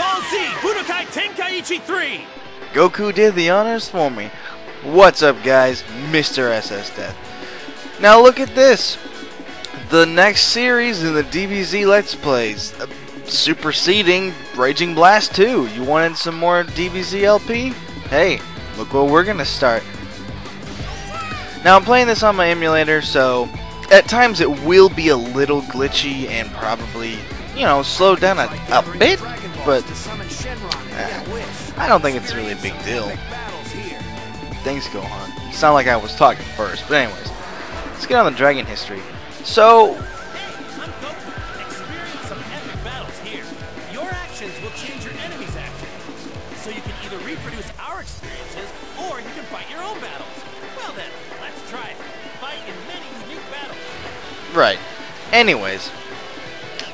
Ball C, Budokai Tenkaichi 3. Goku did the honors for me. What's up, guys? Mr. SS Death. Now look at this. The next series in the DBZ Let's Plays, superseding Raging Blast 2. You wanted some more DBZ LP? Hey, look what we're gonna start. Now I'm playing this on my emulator, so at times it will be a little glitchy and probably, you know, slow down a bit, but I don't think it's really a big deal. Things go on. It sounded like I was talking first, but anyways, let's get on the Dragon History. So, hey, I'm Goku. Experience some epic battles here. Your actions will change your enemy's actions. So you can either reproduce our experiences or you can fight your own battles. Well then, let's try it. Fight in many unique battles. Right. Anyways,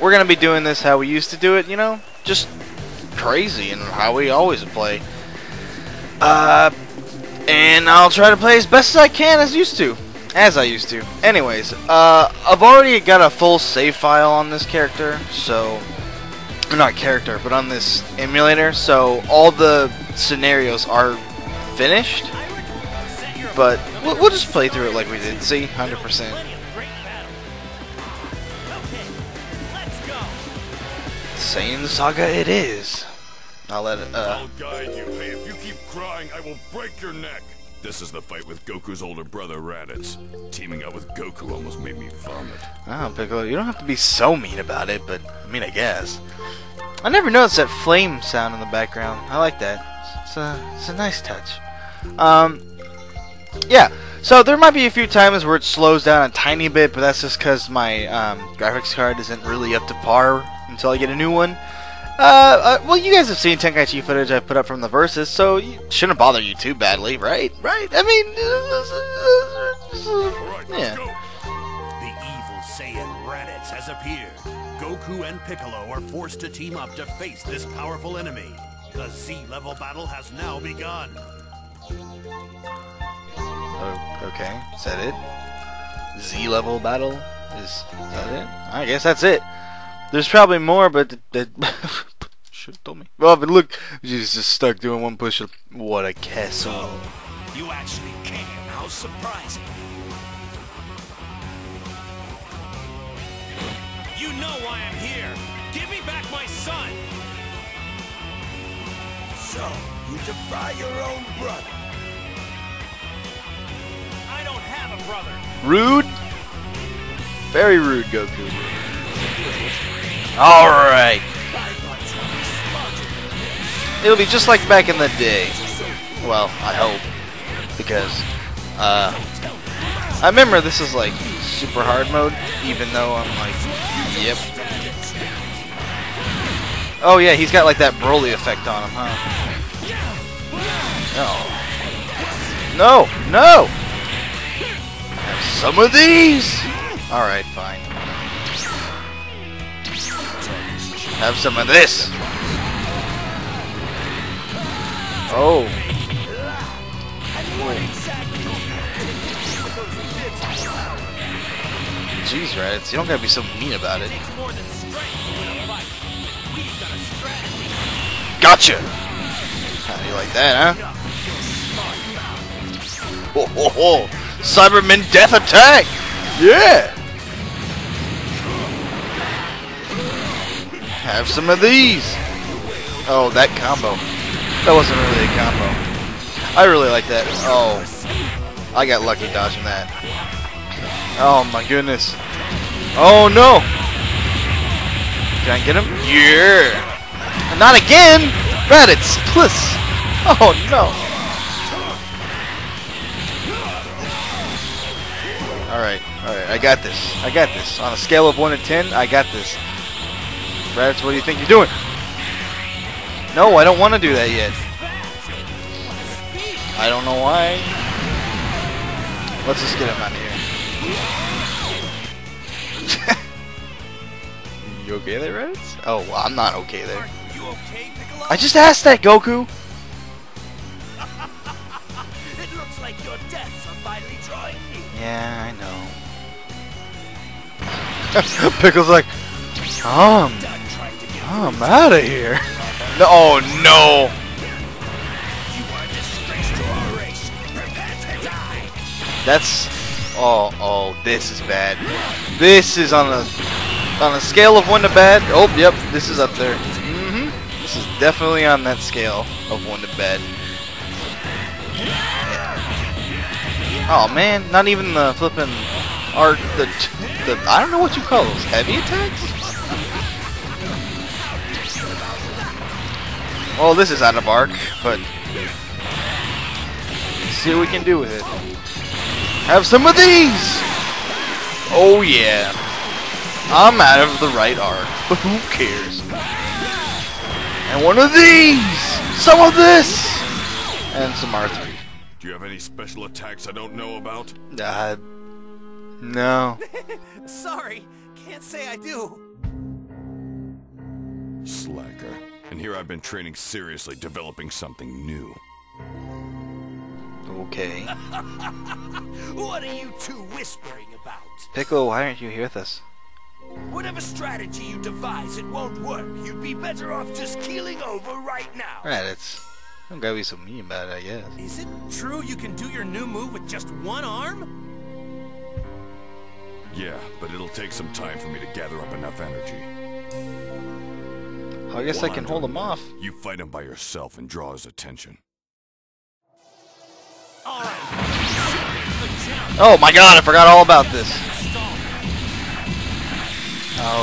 we're going to be doing this how we used to do it, you know? Just crazy and how we always play. And I'll try to play as best as I can as I used to. Anyways, I've already got a full save file on this character, so... Not character, but on this emulator, so all the scenarios are finished. But we'll just play through it like we did, see? 100%. Saiyan Saga it is. I'll let it, I'll guide you, hey, if you keep crying, I will break your neck. This is the fight with Goku's older brother, Raditz. Teaming up with Goku almost made me vomit. Oh, Piccolo, you don't have to be so mean about it, but, I mean, I guess. I never noticed that flame sound in the background. I like that. It's a nice touch. Yeah, so there might be a few times where it slows down a tiny bit, but that's just because my graphics card isn't really up to par until I get a new one. Well, you guys have seen Tenkaichi footage I put up from the Versus, so it shouldn't bother you too badly, right? Right? I mean, yeah. The evil Saiyan Raditz has appeared. Goku and Piccolo are forced to team up to face this powerful enemy. The Z-level battle has now begun. Oh, okay. Is that it? Z-level battle? Is that it? I guess that's it. There's probably more, but should've told me. Well, but look, she's just stuck doing one push-up. What a castle! Oh, you actually came. How surprising! You know why I'm here. Give me back my son. So you defy your own brother? I don't have a brother. Rude. Very rude, Goku. Alright. It'll be just like back in the day. Well, I hope. Because, I remember this is like super hard mode, even though I'm like, yep. Oh yeah, he's got like that Broly effect on him, huh? No. No! No! Have some of these! Alright, fine. Have some of this. Oh. Jeez, Raditz, you don't gotta be so mean about it. Gotcha! How do you like that, huh? Ho ho ho! Cyberman Death Attack! Yeah! Have some of these! Oh, that combo. That wasn't really a combo. I really like that. Oh. I got lucky dodging that. Oh my goodness. Oh no! Can I get him? Yeah! Not again! Raditz, plus! Oh no! Alright, alright, I got this. I got this. On a scale of 1 to 10, I got this. Raditz, what do you think you're doing? No, I don't want to do that yet. I don't know why. Let's just get him out of here. You okay there, Raditz? Oh, well, I'm not okay there. I just asked that, Goku! It looks like your deaths are finally drawing me. Yeah, I know. Pickle's like, I'm out of here. No, oh no! You are a disgrace to our race. Prepare to die. That's oh, this is bad. This is on a scale of 1 to bad. Oh, yep, this is up there. Mm-hmm. This is definitely on that scale of 1 to bad. Oh man, not even the flipping art, the I don't know what you call those, heavy attacks. Well, this is out of arc, but let's see what we can do with it. Have some of these! Oh yeah. I'm out of the right arc, but who cares? And one of these! Some of this! And some R3. Do you have any special attacks I don't know about? No. Sorry, can't say I do. Slacker. And here I've been training seriously, developing something new. Okay. What are you two whispering about? Piccolo, why aren't you here with us? Whatever strategy you devise, it won't work. You'd be better off just keeling over right now. Raditz. I'm gotta be so mean about it, I guess. Is it true you can do your new move with just 1 arm? Yeah, but it'll take some time for me to gather up enough energy. I guess I can hold him off. You fight him by yourself and draw his attention. Oh my god, I forgot all about this.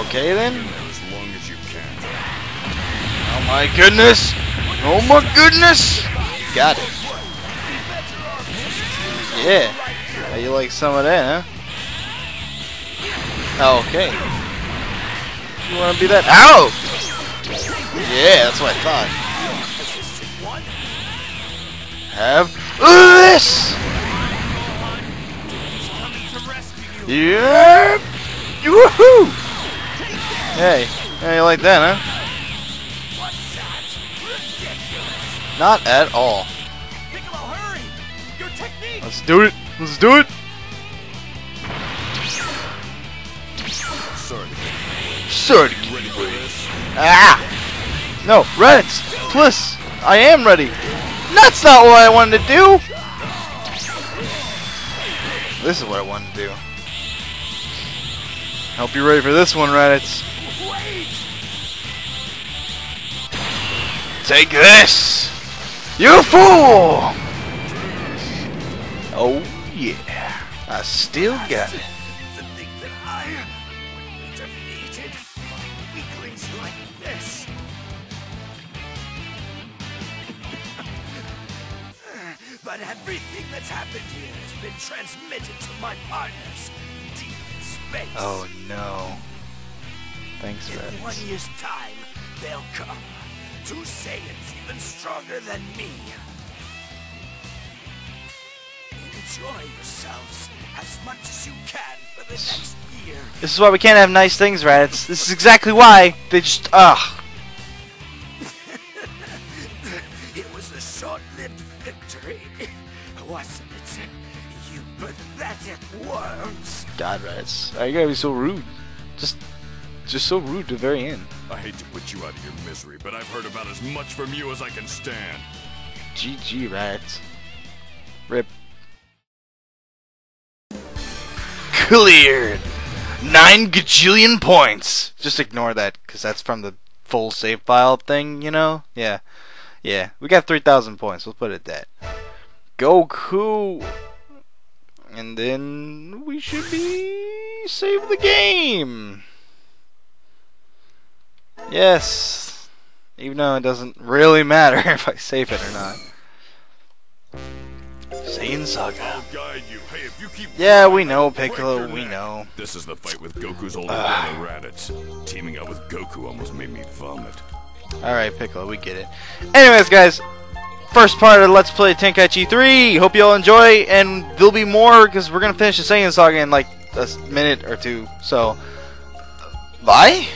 Okay then. Oh my goodness! Oh my goodness! Got it. Yeah. How you like some of that, huh? Okay. You wanna be that? Ow! Yeah, that's what I thought. Have this! Yep! Woohoo! Hey, yeah, you like that, huh? Not at all. Let's do it! Let's do it! Sorry to keep you waiting. Ah! No, Raditz! Plus, I am ready! That's not what I wanted to do! This is what I wanted to do. Hope you're ready for this one, Raditz. Take this! You fool! Oh yeah. I still got it. But everything that's happened here has been transmitted to my partners deep in space. Oh no. Thanks, Raditz. In 1 year's time, they'll come. 2 Saiyans even stronger than me. Enjoy yourselves as much as you can for the next year. This is why we can't have nice things, Raditz. This is exactly why they just ugh. It was a short-lived victory, wasn't it? You pathetic worms! God, Raditz, are you gonna be so rude? Just so rude to the very end. I hate to put you out of your misery, but I've heard about as much from you as I can stand. GG, Raditz. Rip. Cleared! 9 gajillion points! Just ignore that, because that's from the full save file thing, you know? Yeah. Yeah, we got 3,000 points, we'll put it at that. Goku! And then we should be... save the game! Yes! Even though it doesn't really matter if I save it or not. Saiyan Saga. I'll guide you. Hey, if you keep yeah, we know, Piccolo, we know. This is the fight with Goku's older brother, Raditz. Teaming up with Goku almost made me vomit. Alright, Piccolo, we get it. Anyways, guys, first part of Let's Play Tenkaichi 3. Hope you all enjoy, and there'll be more, because we're going to finish the Saiyan Saga in like a minute or 2. So, bye?